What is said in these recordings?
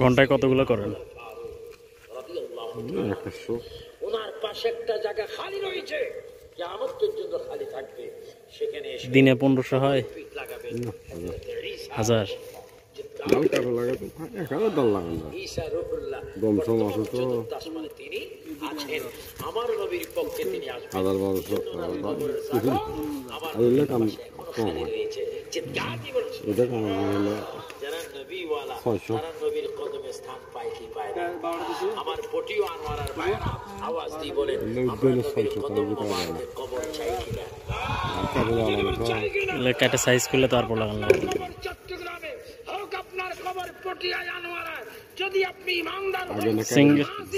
ঘন্টায় কতগুলো করেন? ওনার পাশে একটা জায়গা খালি রয়েছে, কিয়ামত পর্যন্ত খালি থাকবে, সেখানে দিনে 1500 হয়, হাজার কাটা সাইজ করলে তো আর বলা না।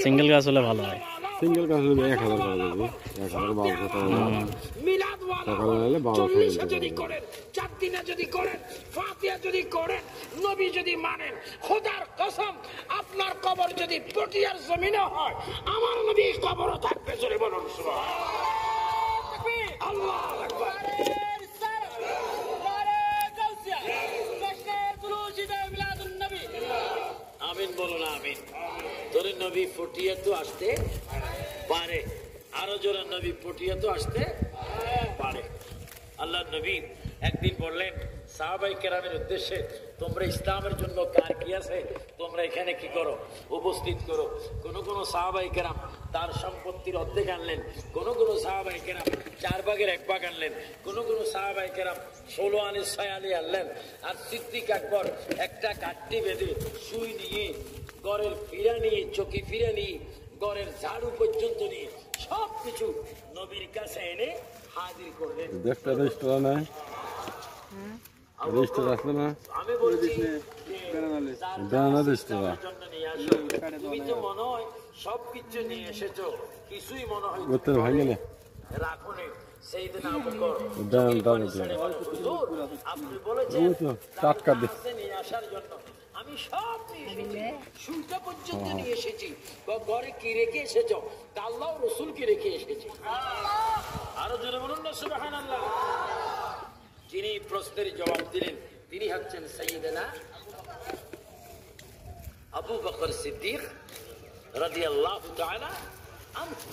সিঙ্গেল গাছ হলে ভালো হয়, সিঙ্গেল গাছ হলে 1000 টাকা দেবে, 1200 টাকা মিলাদ ওয়ালা 40 যদি করেন, 4 দিনে যদি করেন, ফাতিহা যদি করেন, নবী যদি মানেন, খোদার কসম আপনার কবর যদি পটিয়ার জমিনে হয় আমার নবী কবরও থাকবে। জোরে বলুন সুবহানাল্লাহ, তাকবীর, আল্লাহু আকবার। একদিন বললেন সাহাবায়ে কেরামের উদ্দেশ্যে, তোমরা ইসলামের জন্য কার কি আছে তোমরা এখানে কি করো, উপস্থিত করো। কোন কোন সাহাবায়ে কেরাম তার সম্পত্তির অর্ধেক আনলেন, কোন কোন সাহাবায়ে কেরাম 4 ভাগের 1 ভাগ আনলেন, কোন কোন সাহাবায়ে কেরাম 16 আনা 6 আনা আনলেন। আর সিদ্দিক আকবর একটা কাঠটি বেঁধে সুই নিয়ে গড়ের ফিরা নিয়ে চকি ফিরা নিয়ে গড়ের ঝাড়ু পর্যন্ত নিয়ে সবকিছু নবীর কাছে এনে হাজির করলেন। আমি বলছি তুমি তো মনে হয় সবকিছু নিয়ে এসেছো, কিছুই মনে হয় রাখুন। সাইয়েদনা আবু বকর আপনি বলেছেন টাটকা দেখতে নিয়ে আসার জন্য আমি সব নিয়ে এসেছি, সুলতা পর্যন্ত নিয়ে এসেছি, ঘরে কি রেখে এসেছো, আল্লাহ রসুল কি রেখে এসেছি। আরো জোরে বলুন না সুবহানাল্লাহ। যিনি প্রশ্নের জবাব দিলেন তিনি হচ্ছেন সাইয়েদনা আবু বকর সিদ্দিক রাদিয়াল্লাহু তাআলা আনহু।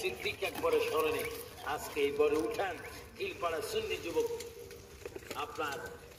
সিদ্দিক আকবরের স্মরণে আজকে এই বড় উঠান কিলপাড়া সুন্নি যুবক আপনার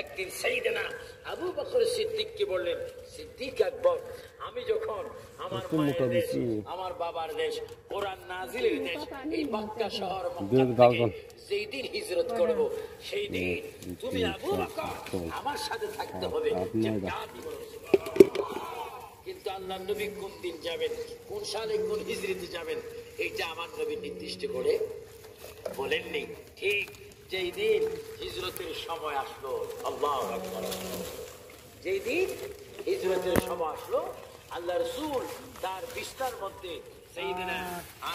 একদিন সাইয়েদনা আবু বকর সিদ্দিককে বললেন, সিদ্দিক আকবর আমি যখন আমার মায়ের দেশ, আমার বাবার দেশ, কোরআন নাজিলের দেশ, এই মক্কা শহর মক্কা যেই দিন হিজরত করব সেই দিন তুমি আবু বকর আমার সাথে থাকতে হবে। কিন্তু আল্লাহর নবী কোন দিন যাবেন, কোন সালে, কোন হিজরিতে যাবেন এইটা আমার নবী নির্দিষ্ট করে বলেননি। ঠিক যেই দিন হিজরতের সময় আসলো, আল্লাহু আকবার, যেই দিন হিজরতের সময় আসলো আল্লাহ রাসূল তার বিস্তার মধ্যে সাইয়েদনা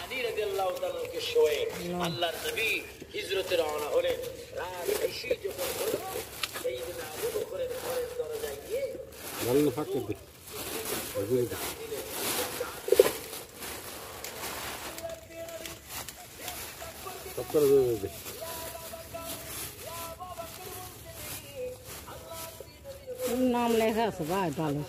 আলী রাদিয়াল্লাহু তাআলাকে শোয়ে আল্লাহর নবী হিজরতের রওনা হলেন। রাত 20 যখন হলো সাইয়েদনা আবু বকরের ঘরের দরজায় গিয়ে আল্লাহ পাক করে নাম লেখা আছে ভাই, ভালো